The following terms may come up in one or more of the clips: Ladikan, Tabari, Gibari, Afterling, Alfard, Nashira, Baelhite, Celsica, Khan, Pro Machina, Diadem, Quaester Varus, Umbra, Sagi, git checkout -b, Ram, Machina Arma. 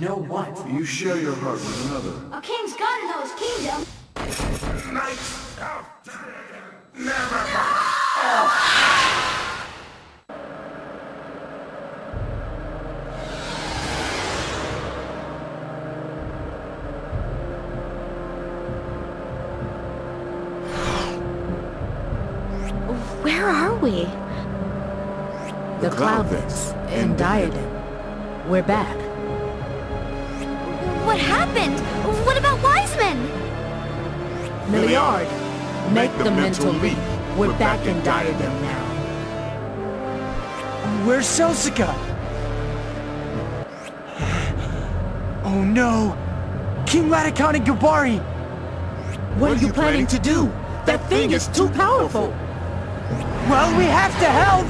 No what? You share your heart with another. A king's got to know his kingdom. Knights out! Never! Where are we? The Cloudlets and Diadem. We're back. What happened? What about Wiseman? Milliard, make the mental leap. We're back in Diadem now. Where's Celsica? Oh no! King Ladikan and Gibari! What are you planning to do? That thing is too powerful! Well, we have to help!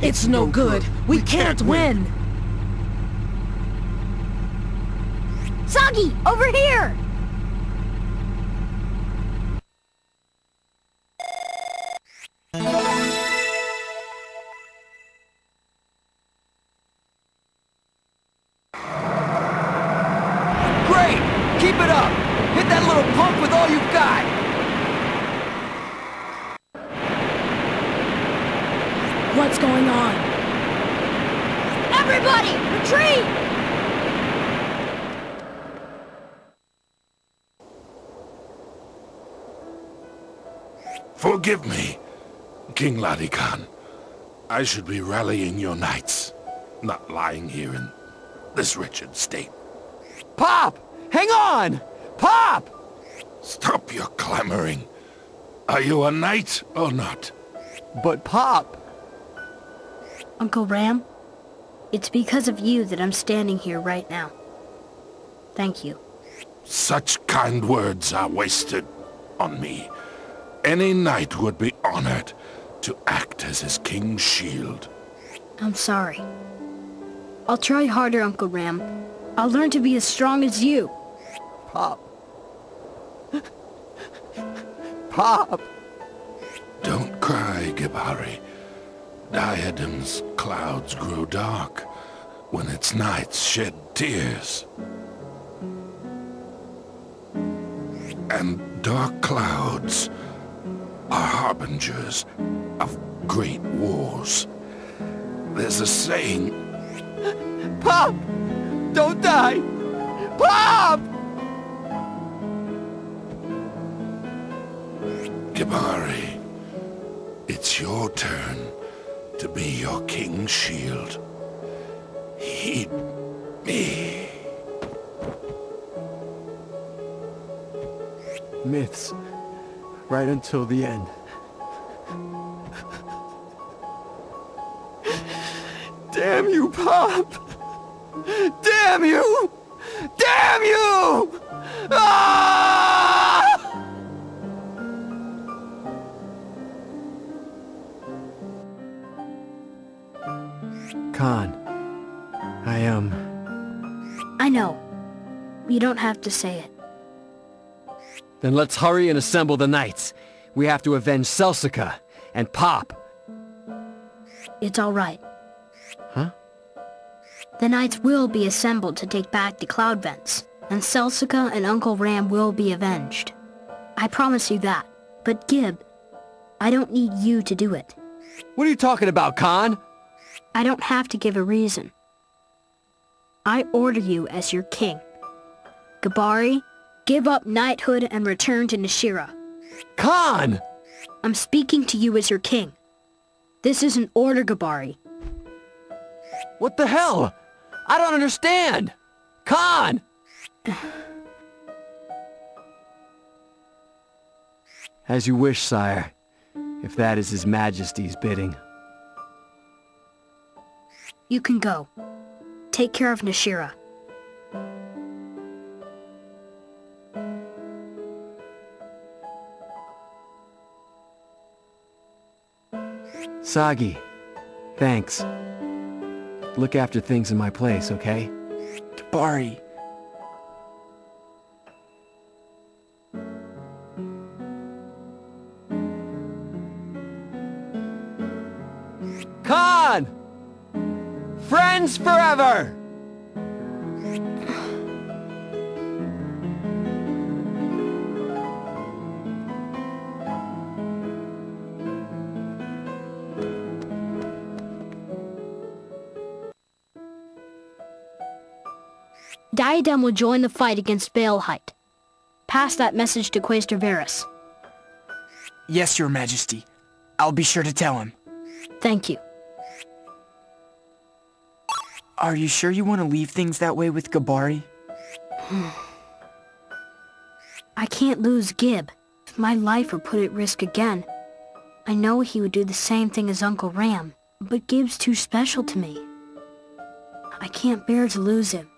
It's no good. We can't win. Sagi, over here! Great! Keep it up! Hit that little pump with all you've got! What's going on? Everybody, retreat! Forgive me, King Ladikan. I should be rallying your knights, not lying here in this wretched state. Pop! Hang on! Pop! Stop your clamoring. Are you a knight or not? But Pop... Uncle Ram, it's because of you that I'm standing here right now. Thank you. Such kind words are wasted on me. Any knight would be honored to act as his king's shield. I'm sorry. I'll try harder, Uncle Ram. I'll learn to be as strong as you. Pop. Pop! Don't cry, Gibari. Diadem's clouds grow dark when its nights shed tears. And dark clouds are harbingers of great wars. There's a saying... Pop! Don't die! Pop! Gibari, it's your turn to be your king's shield. Heed me. Myths, right until the end. Damn you, Pop! Damn you! Damn you! Ah! You don't have to say it. Then let's hurry and assemble the knights. We have to avenge Celsica and Pop. It's all right. Huh? The knights will be assembled to take back the cloud vents, and Celsica and Uncle Ram will be avenged. I promise you that. But Gib, I don't need you to do it. What are you talking about, Khan? I don't have to give a reason. I order you as your king. Gibari, give up knighthood and return to Nashira. Khan! I'm speaking to you as your king. This is an order, Gibari. What the hell? I don't understand! Khan! As you wish, sire. If that is His Majesty's bidding. You can go. Take care of Nashira. Sagi, thanks. Look after things in my place, okay? Tabari. Khan! Friends forever! Diadem will join the fight against Baelhite. Pass that message to Quaester Varus. Yes, Your Majesty. I'll be sure to tell him. Thank you. Are you sure you want to leave things that way with Gibari? I can't lose Gib. If my life were put at risk again, I know he would do the same thing as Uncle Ram, but Gib's too special to me. I can't bear to lose him.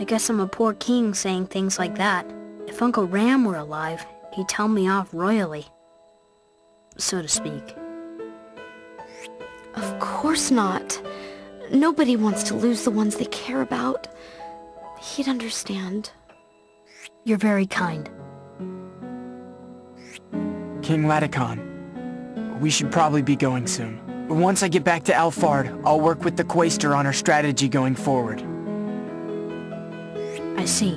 I guess I'm a poor king saying things like that. If Uncle Ram were alive, he'd tell me off royally, so to speak. Of course not. Nobody wants to lose the ones they care about. He'd understand. You're very kind. King Ladikan, we should probably be going soon. Once I get back to Alfard, I'll work with the Quaester on our strategy going forward. I see.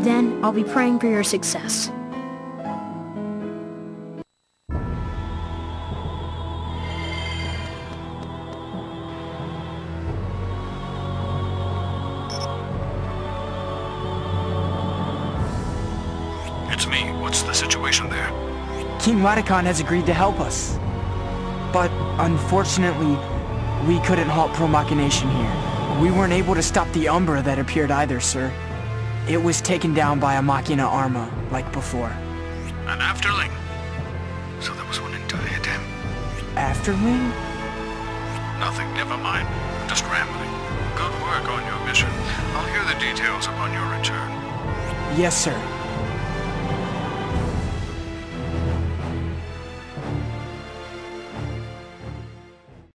Then, I'll be praying for your success. It's me. What's the situation there? King Ladikan has agreed to help us. But, unfortunately, we couldn't halt Pro Machina here. We weren't able to stop the Umbra that appeared either, sir. It was taken down by a Machina Arma, like before. An Afterling? So there was one in Diadem. Afterling? Nothing, never mind. I'm just rambling. Good work on your mission. I'll hear the details upon your return. Yes, sir.